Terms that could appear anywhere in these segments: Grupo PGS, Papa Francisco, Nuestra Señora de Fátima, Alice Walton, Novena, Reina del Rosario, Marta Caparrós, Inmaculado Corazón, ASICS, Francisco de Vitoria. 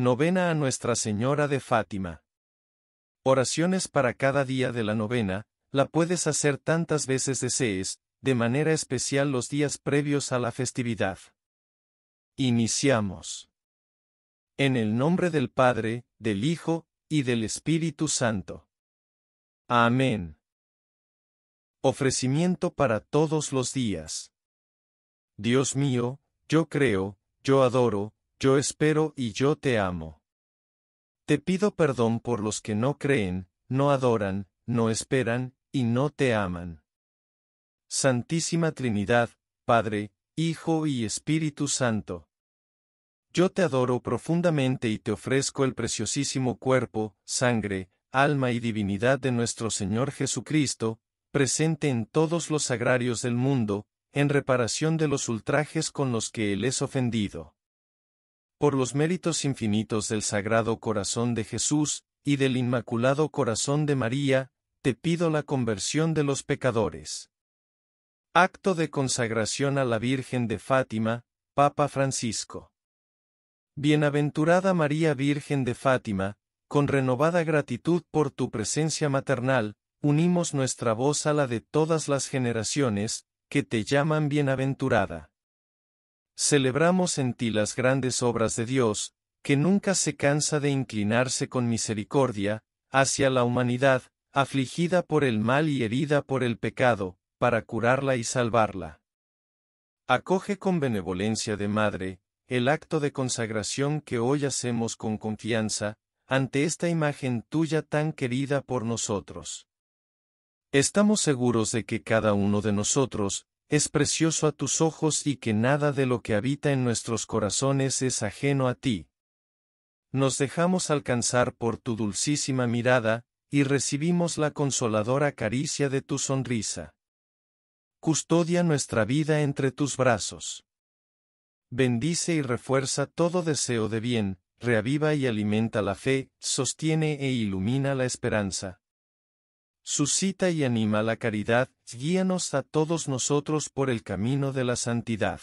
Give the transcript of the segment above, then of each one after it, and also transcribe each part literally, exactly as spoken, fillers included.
Novena a Nuestra Señora de Fátima. Oraciones para cada día de la novena, la puedes hacer tantas veces desees, de manera especial los días previos a la festividad. Iniciamos. En el nombre del Padre, del Hijo, y del Espíritu Santo. Amén. Ofrecimiento para todos los días. Dios mío, yo creo, yo adoro, yo espero y yo te amo. Te pido perdón por los que no creen, no adoran, no esperan, y no te aman. Santísima Trinidad, Padre, Hijo y Espíritu Santo. Yo te adoro profundamente y te ofrezco el preciosísimo cuerpo, sangre, alma y divinidad de nuestro Señor Jesucristo, presente en todos los sagrarios del mundo, en reparación de los ultrajes con los que Él es ofendido. Por los méritos infinitos del Sagrado Corazón de Jesús, y del Inmaculado Corazón de María, te pido la conversión de los pecadores. Acto de consagración a la Virgen de Fátima, Papa Francisco. Bienaventurada María Virgen de Fátima, con renovada gratitud por tu presencia maternal, unimos nuestra voz a la de todas las generaciones, que te llaman bienaventurada. Celebramos en ti las grandes obras de Dios, que nunca se cansa de inclinarse con misericordia, hacia la humanidad, afligida por el mal y herida por el pecado, para curarla y salvarla. Acoge con benevolencia de madre, el acto de consagración que hoy hacemos con confianza, ante esta imagen tuya tan querida por nosotros. Estamos seguros de que cada uno de nosotros, es precioso a tus ojos y que nada de lo que habita en nuestros corazones es ajeno a ti. Nos dejamos alcanzar por tu dulcísima mirada, y recibimos la consoladora caricia de tu sonrisa. Custodia nuestra vida entre tus brazos. Bendice y refuerza todo deseo de bien, reaviva y alimenta la fe, sostiene e ilumina la esperanza. Suscita y anima la caridad, guíanos a todos nosotros por el camino de la santidad.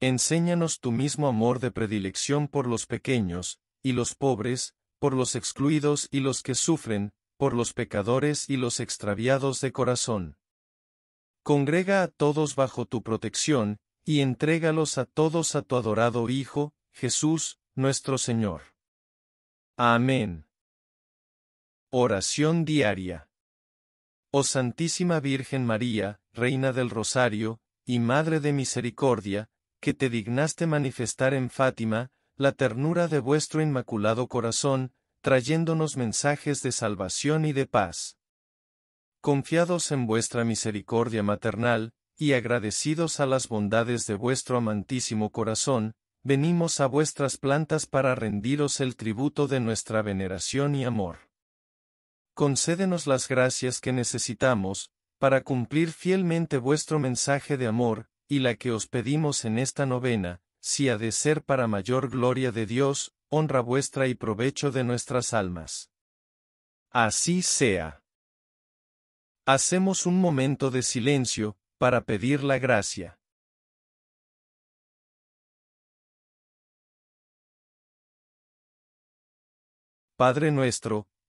Enséñanos tu mismo amor de predilección por los pequeños, y los pobres, por los excluidos y los que sufren, por los pecadores y los extraviados de corazón. Congrega a todos bajo tu protección, y entrégalos a todos a tu adorado Hijo, Jesús, nuestro Señor. Amén. Oración diaria. Oh Santísima Virgen María, Reina del Rosario, y Madre de Misericordia, que te dignaste manifestar en Fátima, la ternura de vuestro inmaculado corazón, trayéndonos mensajes de salvación y de paz. Confiados en vuestra misericordia maternal, y agradecidos a las bondades de vuestro amantísimo corazón, venimos a vuestras plantas para rendiros el tributo de nuestra veneración y amor. Concédenos las gracias que necesitamos, para cumplir fielmente vuestro mensaje de amor, y la que os pedimos en esta novena, si ha de ser para mayor gloria de Dios, honra vuestra y provecho de nuestras almas. Así sea. Hacemos un momento de silencio, para pedir la gracia. Padre nuestro,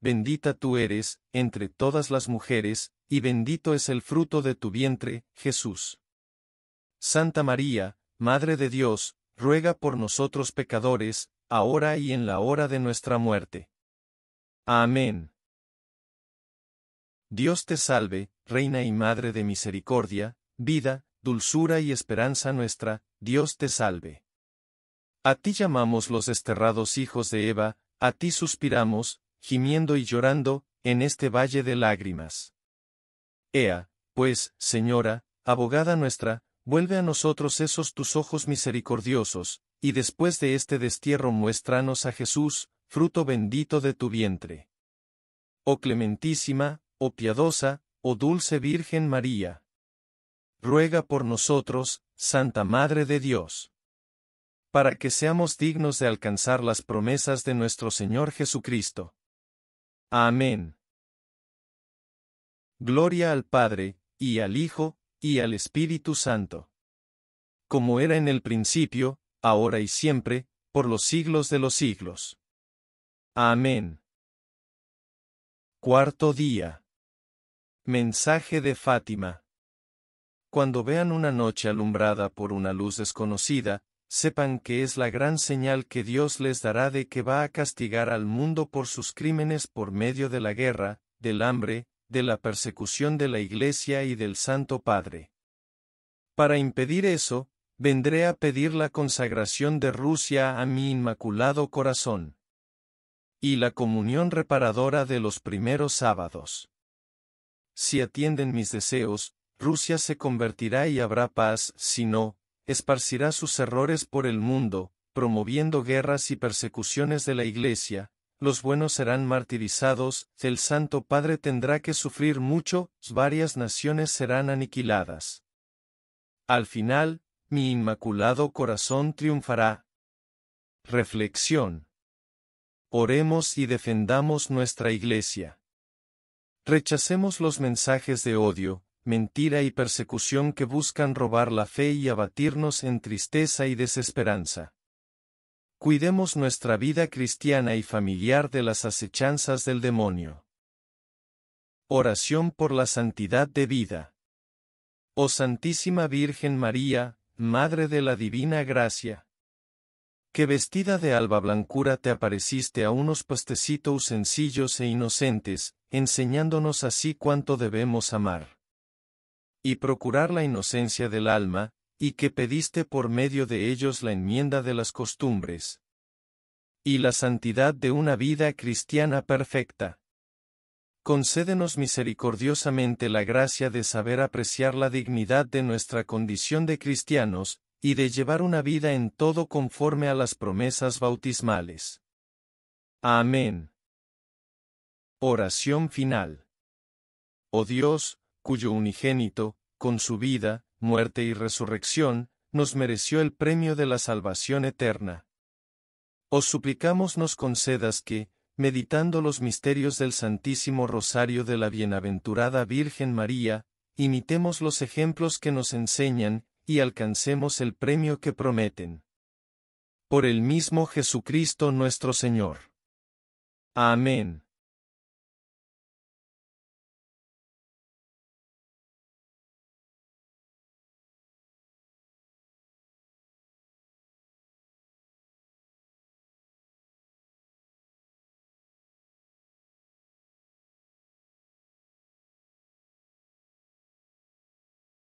bendita tú eres, entre todas las mujeres, y bendito es el fruto de tu vientre, Jesús. Santa María, Madre de Dios, ruega por nosotros pecadores, ahora y en la hora de nuestra muerte. Amén. Dios te salve, Reina y Madre de misericordia, vida, dulzura y esperanza nuestra, Dios te salve. A ti llamamos los desterrados hijos de Eva, a ti suspiramos, gimiendo y llorando, en este valle de lágrimas. Ea, pues, Señora, abogada nuestra, vuelve a nosotros esos tus ojos misericordiosos, y después de este destierro muéstranos a Jesús, fruto bendito de tu vientre. Oh clementísima, oh piadosa, oh dulce Virgen María. Ruega por nosotros, Santa Madre de Dios, para que seamos dignos de alcanzar las promesas de nuestro Señor Jesucristo. Amén. Gloria al Padre, y al Hijo, y al Espíritu Santo. Como era en el principio, ahora y siempre, por los siglos de los siglos. Amén. Cuarto día. Mensaje de Fátima. Cuando vean una noche alumbrada por una luz desconocida, sepan que es la gran señal que Dios les dará de que va a castigar al mundo por sus crímenes por medio de la guerra, del hambre, de la persecución de la Iglesia y del Santo Padre. Para impedir eso, vendré a pedir la consagración de Rusia a mi Inmaculado Corazón y la comunión reparadora de los primeros sábados. Si atienden mis deseos, Rusia se convertirá y habrá paz, si no, esparcirá sus errores por el mundo, promoviendo guerras y persecuciones de la Iglesia, los buenos serán martirizados, el Santo Padre tendrá que sufrir mucho, varias naciones serán aniquiladas. Al final, mi Inmaculado Corazón triunfará. Reflexión. Oremos y defendamos nuestra Iglesia. Rechacemos los mensajes de odio, mentira y persecución que buscan robar la fe y abatirnos en tristeza y desesperanza. Cuidemos nuestra vida cristiana y familiar de las acechanzas del demonio. Oración por la santidad de vida. Oh Santísima Virgen María, Madre de la Divina Gracia, que vestida de alba blancura te apareciste a unos pastecitos sencillos e inocentes, enseñándonos así cuánto debemos amar y procurar la inocencia del alma, y que pediste por medio de ellos la enmienda de las costumbres y la santidad de una vida cristiana perfecta. Concédenos misericordiosamente la gracia de saber apreciar la dignidad de nuestra condición de cristianos, y de llevar una vida en todo conforme a las promesas bautismales. Amén. Oración final. Oh Dios, cuyo unigénito, con su vida, muerte y resurrección, nos mereció el premio de la salvación eterna. Os suplicamos nos concedas que, meditando los misterios del Santísimo Rosario de la Bienaventurada Virgen María, imitemos los ejemplos que nos enseñan, y alcancemos el premio que prometen. Por el mismo Jesucristo nuestro Señor. Amén.